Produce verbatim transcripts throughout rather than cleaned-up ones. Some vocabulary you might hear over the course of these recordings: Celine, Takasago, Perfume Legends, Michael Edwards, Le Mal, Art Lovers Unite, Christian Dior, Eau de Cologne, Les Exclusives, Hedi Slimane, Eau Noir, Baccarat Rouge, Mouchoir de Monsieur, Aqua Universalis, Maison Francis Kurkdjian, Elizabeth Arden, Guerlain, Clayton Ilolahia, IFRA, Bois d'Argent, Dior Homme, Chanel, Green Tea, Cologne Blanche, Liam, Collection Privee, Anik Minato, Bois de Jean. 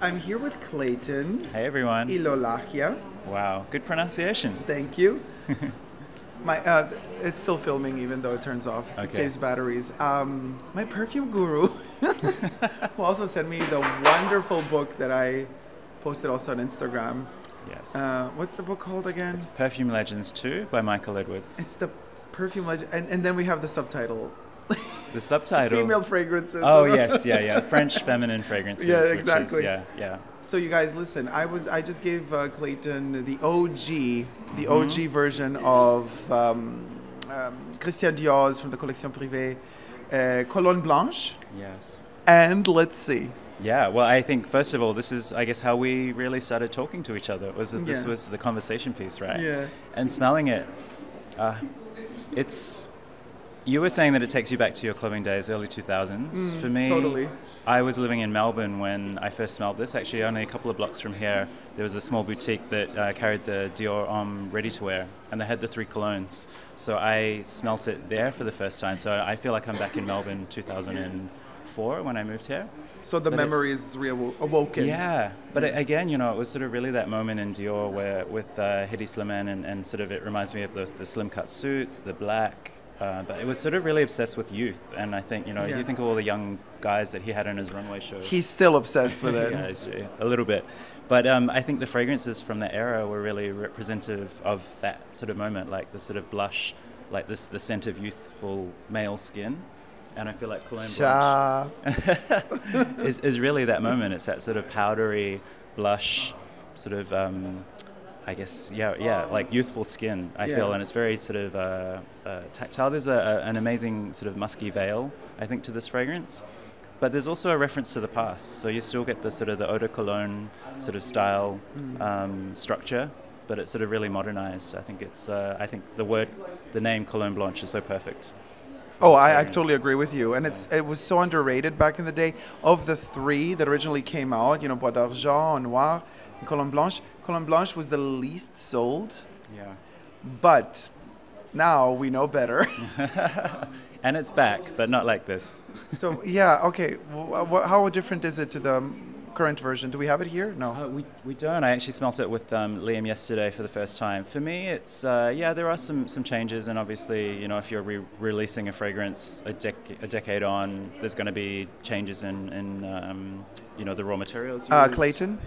I'm here with Clayton. Hey everyone. Ilolahia. Wow, good pronunciation. Thank you. My, uh, it's still filming even though it turns off. Okay. It saves batteries. Um, my perfume guru, who also sent me the wonderful book that I posted also on Instagram. Yes. Uh, what's the book called again? It's Perfume Legends two by Michael Edwards. It's the Perfume Legends, and, and then we have the subtitle. The subtitle. Female fragrances. Oh yes, yeah, yeah. French feminine fragrances. Yeah, exactly. Which is, yeah, yeah. So you guys, listen. I was, I just gave uh, Clayton the O G, the mm-hmm. O G version of um, um, Christian Dior's from the Collection Privée, uh, Cologne Blanche. Yes. And let's see. Yeah, well, I think, first of all, this is, I guess, how we really started talking to each other. Was that this yeah. was the conversation piece, right? Yeah. And smelling it, uh, it's. You were saying that it takes you back to your clubbing days, early two thousands. Mm, For me, totally. I was living in Melbourne when I first smelled this. Actually, only a couple of blocks from here, there was a small boutique that uh, carried the Dior Homme ready-to-wear, and they had the three colognes. So I smelt it there for the first time. So I feel like I'm back in Melbourne two thousand four when I moved here. So the but memory is reawoken. Yeah. But it, again, you know, it was sort of really that moment in Dior where with uh, Hedi Slimane, and, and sort of it reminds me of the, the slim-cut suits, the black... Uh, but it was sort of really obsessed with youth, and I think, you know, yeah. you think of all the young guys that he had on his runway shows. He's still obsessed with it. Yeah, a little bit. But um, I think the fragrances from the era were really representative of that sort of moment, like the sort of blush, like this the scent of youthful male skin. And I feel like Cologne Blanche is, is really that moment. It's that sort of powdery blush, sort of, um, I guess, yeah, yeah, like youthful skin, I yeah. feel, and it's very sort of uh, uh, tactile. There's a, a, an amazing sort of musky veil, I think, to this fragrance. But there's also a reference to the past, so you still get the sort of the Eau de Cologne sort of style um, structure, but it's sort of really modernized. I think it's, uh, I think the word, the name Cologne Blanche is so perfect. Oh, I, I totally agree with you. And it's it was so underrated back in the day. Of the three that originally came out, you know, Bois d'Argent, Eau Noir, and Cologne Blanche, Cologne Blanche was the least sold. Yeah. But now we know better. And it's back, but not like this. So, yeah, okay. Well, how different is it to the current version? Do we have it here? No. Uh, we, we don't. I actually smelt it with um, Liam yesterday for the first time. For me, it's, uh, yeah, there are some, some changes. And obviously, you know, if you're re-releasing a fragrance a, dec a decade on, there's going to be changes in, in um, you know, the raw materials. Uh, Clayton?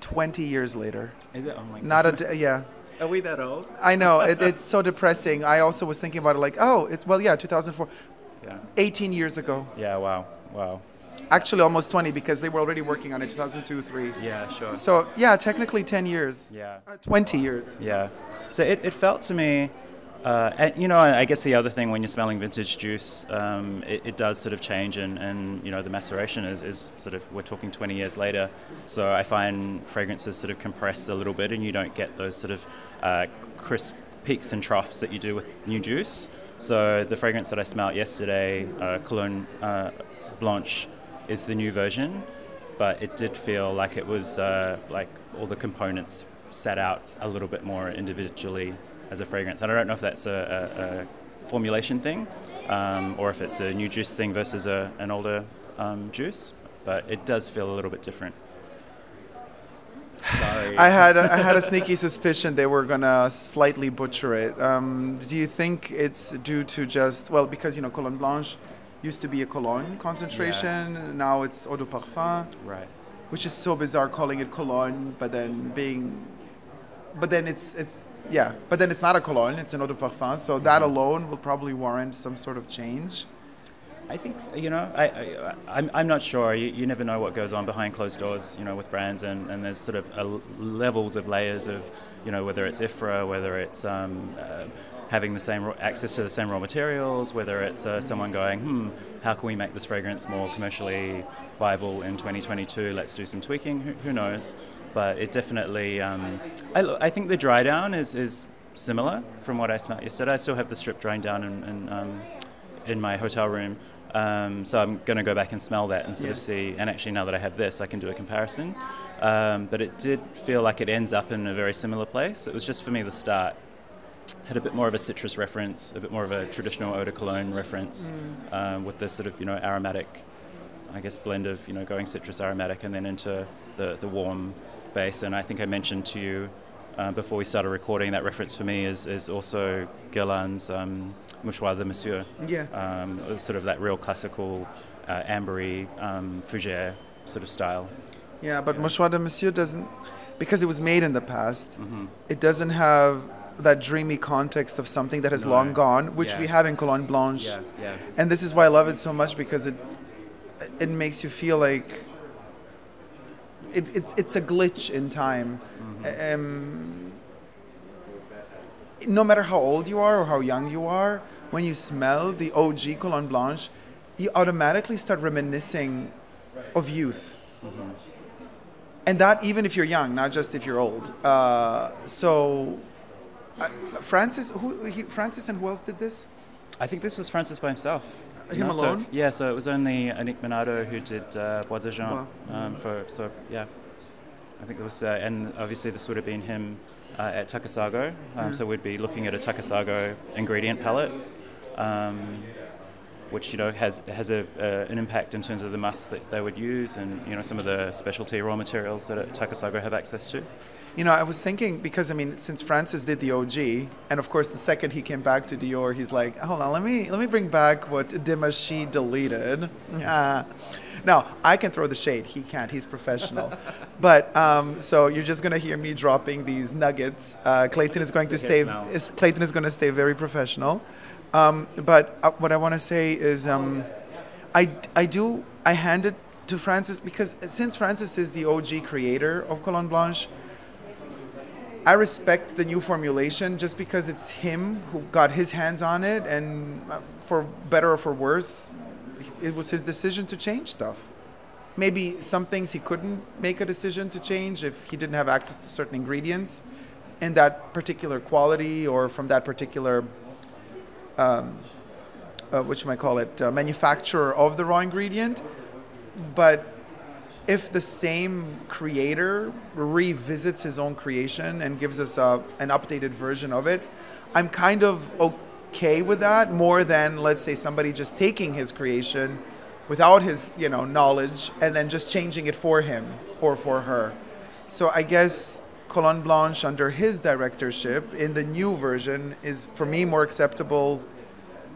twenty years later. Is it? Oh my God. Not a, yeah. Are we that old? I know. It, it's so depressing. I also was thinking about it like, oh, it's, well, yeah, two thousand four. Yeah. eighteen years ago. Yeah, wow. Wow. Actually, almost twenty, because they were already working on it, two thousand two, three. Yeah, sure. So, yeah, technically ten years. Yeah. Uh, twenty years. Yeah. So it, it felt to me, uh, and, you know, I guess the other thing when you're smelling vintage juice, um, it, it does sort of change, and, and you know, the maceration is, is sort of, we're talking twenty years later. So I find fragrances sort of compress a little bit, and you don't get those sort of uh, crisp peaks and troughs that you do with new juice. So the fragrance that I smelled yesterday, uh, Cologne uh, Blanche, is the new version, but it did feel like it was uh, like all the components set out a little bit more individually as a fragrance. And I don't know if that's a, a, a formulation thing um, or if it's a new juice thing versus a, an older um, juice, but it does feel a little bit different. Sorry. I had a, I had a sneaky suspicion they were gonna slightly butcher it. Um, do you think it's due to just, well, because, you know, Cologne Blanche used to be a cologne concentration, yeah. now it's eau de parfum, right? Which is so bizarre, calling it cologne, but then being, but then it's it's yeah, but then it's not a cologne, it's an eau de parfum. So mm-hmm. that alone will probably warrant some sort of change. I think, you know, I, I I'm I'm not sure. You you never know what goes on behind closed doors, you know, with brands, and and there's sort of a, levels of layers of, you know, whether it's I F R A, whether it's um. Uh, having the same access to the same raw materials, whether it's uh, someone going, hmm, how can we make this fragrance more commercially viable in twenty twenty-two? Let's do some tweaking. Who, who knows? But it definitely, um, I, I think the dry down is, is similar from what I smelled yesterday. I still have the strip drying down in, in, um, in my hotel room. Um, so I'm going to go back and smell that and sort yeah. of see. And actually, now that I have this, I can do a comparison. Um, but it did feel like it ends up in a very similar place. It was just for me the start. Had a bit more of a citrus reference, a bit more of a traditional eau de cologne reference, mm. um, with the sort of, you know, aromatic I guess, blend of, you know, going citrus aromatic and then into the, the warm base. And I think I mentioned to you uh, before we started recording that reference for me is, is also Guerlain's um, Mouchoir de Monsieur. Yeah. Um, sort of that real classical uh, ambery um, fougere sort of style. Yeah, but yeah. Mouchoir de Monsieur doesn't, because it was made in the past, mm-hmm. it doesn't have that dreamy context of something that has no. long gone, which yeah. we have in Cologne Blanche. Yeah. Yeah. And this is why I love it so much, because it it makes you feel like it, it, it's a glitch in time. Mm-hmm. um, no matter how old you are or how young you are, when you smell the O G Cologne Blanche, you automatically start reminiscing of youth. Mm-hmm. And that even if you're young, not just if you're old. Uh, so uh, Francis, who, he, Francis and who else did this? I think this was Francis by himself. Uh, him know? alone? So, yeah, so it was only Anik Minato who did uh, Bois de Jean. Wow. Um, for, so yeah, I think it was, uh, and obviously this would have been him uh, at Takasago. Um, mm-hmm. So we'd be looking at a Takasago ingredient palette. Um, which, you know, has has a, uh, an impact in terms of the musks that they would use and, you know, some of the specialty raw materials that Takasago have access to. You know, I was thinking, because, I mean, since Francis did the O G, and of course the second he came back to Dior, he's like, hold on, let me, let me bring back what Dimashi deleted. Uh, now, I can throw the shade. He can't. He's professional. But, um, so you're just going to hear me dropping these nuggets. Uh, Clayton is going to stay, is, Clayton is going to stay very professional. Um, but uh, what I want to say is, um, I, I do, I hand it to Francis, because since Francis is the O G creator of Cologne Blanche, I respect the new formulation just because it's him who got his hands on it, and for better or for worse, it was his decision to change stuff. Maybe some things he couldn't make a decision to change if he didn't have access to certain ingredients in that particular quality or from that particular... Um, uh, whatchamacallit, uh, manufacturer of the raw ingredient. But if the same creator revisits his own creation and gives us a, an updated version of it, I'm kind of okay with that, more than, let's say, somebody just taking his creation without his, you know, knowledge and then just changing it for him or for her. So I guess Cologne Blanche under his directorship in the new version is for me more acceptable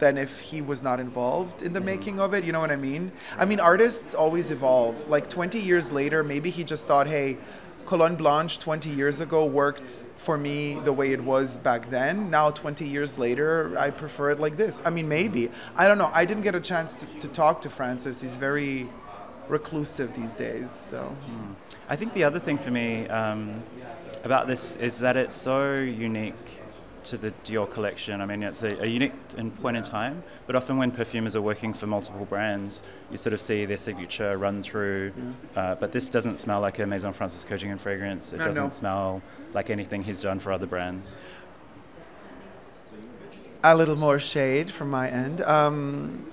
than if he was not involved in the making of it. You know what I mean? I mean, artists always evolve. Like twenty years later, maybe he just thought, hey, Cologne Blanche twenty years ago worked for me the way it was back then. Now twenty years later, I prefer it like this. I mean, maybe. I don't know. I didn't get a chance to, to talk to Francis. He's very reclusive these days. So mm. I think the other thing for me um, about this is that it's so unique to the Dior collection. I mean, it's a, a unique in point in time, but often when perfumers are working for multiple brands, you sort of see their signature run through, mm. uh, but this doesn't smell like a Maison Francis Kurkdjian fragrance. It no, doesn't no. smell like anything he's done for other brands. A little more shade from my end. Um,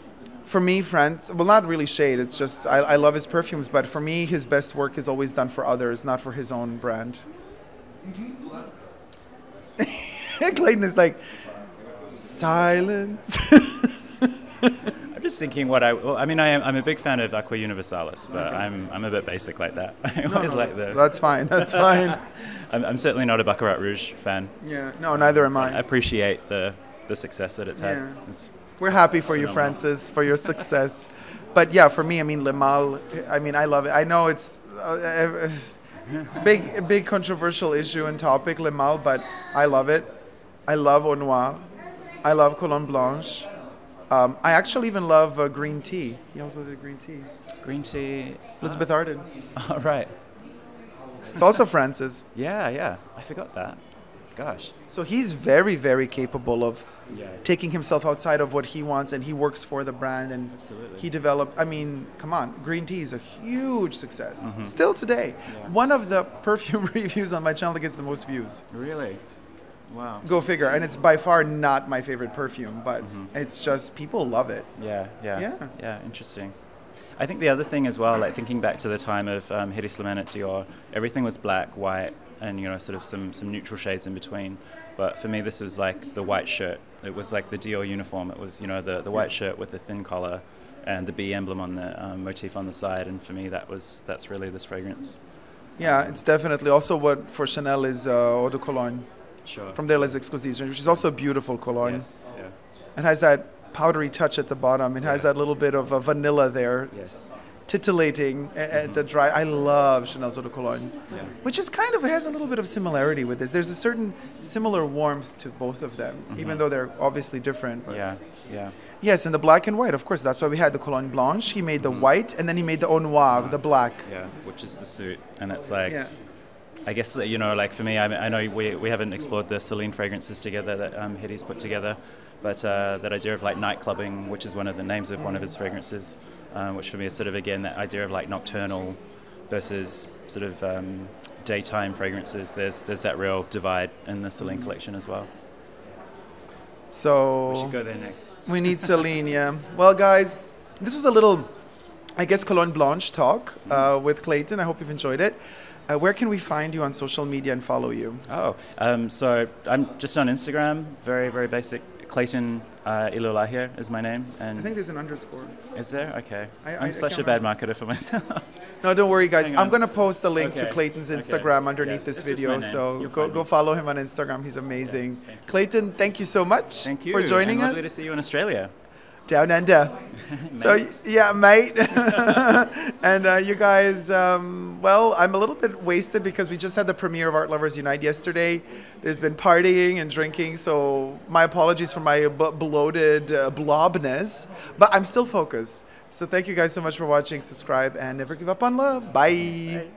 For me, Francis, well, not really shade, it's just, I, I love his perfumes, but for me, his best work is always done for others, not for his own brand. Clayton is like, silence. I'm just thinking what I, well, I mean, I am, I'm a big fan of Aqua Universalis, but okay. I'm, I'm a bit basic like that. I no, always no, like that. That's fine, that's fine. I'm, I'm certainly not a Baccarat Rouge fan. Yeah, no, neither am I. I appreciate the, the success that it's had. Yeah. It's, We're happy for you, Francis, for your success. But yeah, for me, I mean, Le Mal, I mean, I love it. I know it's a big, big controversial issue and topic, Le Mal, but I love it. I love Eau Noir. I love Cologne Blanche. Um, I actually even love uh, Green Tea. He also did Green Tea. Green Tea. Elizabeth Arden. All right. It's also Francis. Yeah, yeah. I forgot that. Gosh. So he's very, very capable of yeah. taking himself outside of what he wants, and he works for the brand, and Absolutely. he developed, I mean, come on, Green Tea is a huge success. Mm-hmm. Still today. Yeah. One of the perfume reviews on my channel that gets the most views. Really? Wow. Go figure. And it's by far not my favorite perfume, but mm-hmm. it's just people love it. Yeah, yeah, yeah. Yeah, interesting. I think the other thing as well, like thinking back to the time of um, Hedi Slimane at Dior, everything was black, white, and, you know, sort of some, some neutral shades in between. But for me, this was like the white shirt. It was like the Dior uniform. It was, you know, the, the white shirt with the thin collar and the bee emblem on the um, motif on the side. And for me, that was that's really this fragrance. Yeah, it's definitely also what for Chanel is uh, Eau de Cologne. Sure. From their Les Exclusives, which is also a beautiful cologne. Yes. Yeah. It has that powdery touch at the bottom. It has yeah. that little bit of uh, vanilla there. Yes. Titillating at mm-hmm. the dry. I love Chanel's Eau de Cologne, yeah. which is kind of has a little bit of similarity with this. There's a certain similar warmth to both of them, mm-hmm. even though they're obviously different. But. Yeah, yeah. Yes, and the black and white, of course. That's why we had the Cologne Blanche. He made the mm-hmm. white, and then he made the Eau Noir, oh. the black. Yeah, which is the suit, and it's like. Yeah. I guess, you know, like for me, I, mean, I know we, we haven't explored the Celine fragrances together that um, Hedi's put together, but uh, that idea of like night clubbing, which is one of the names of one of his fragrances, um, which for me is sort of, again, that idea of like nocturnal versus sort of um, daytime fragrances. There's there's that real divide in the Celine collection as well. So we should go there next. We need Celine, yeah. Well, guys, this was a little, I guess, Cologne Blanche talk uh, with Clayton. I hope you've enjoyed it. Uh, where can we find you on social media and follow you? Oh, um, so I'm just on Instagram, very, very basic. Clayton uh, Ilolahia is my name. And I think there's an underscore. Is there? Okay. I, I, I'm such a bad remember. marketer for myself. No, don't worry, guys. I'm going to post a link okay. to Clayton's Instagram okay. underneath yeah. this it's video. So You'll go, go follow him on Instagram. He's amazing. Yeah, thank Clayton, thank you so much thank you. for joining and us. Lovely to see you in Australia. Down under. So, yeah, mate. And uh, you guys, um, well, I'm a little bit wasted because we just had the premiere of Art Lovers Unite yesterday. There's been partying and drinking, so my apologies for my b bloated uh, blobness, but I'm still focused. So thank you guys so much for watching. Subscribe and never give up on love. Bye. Bye.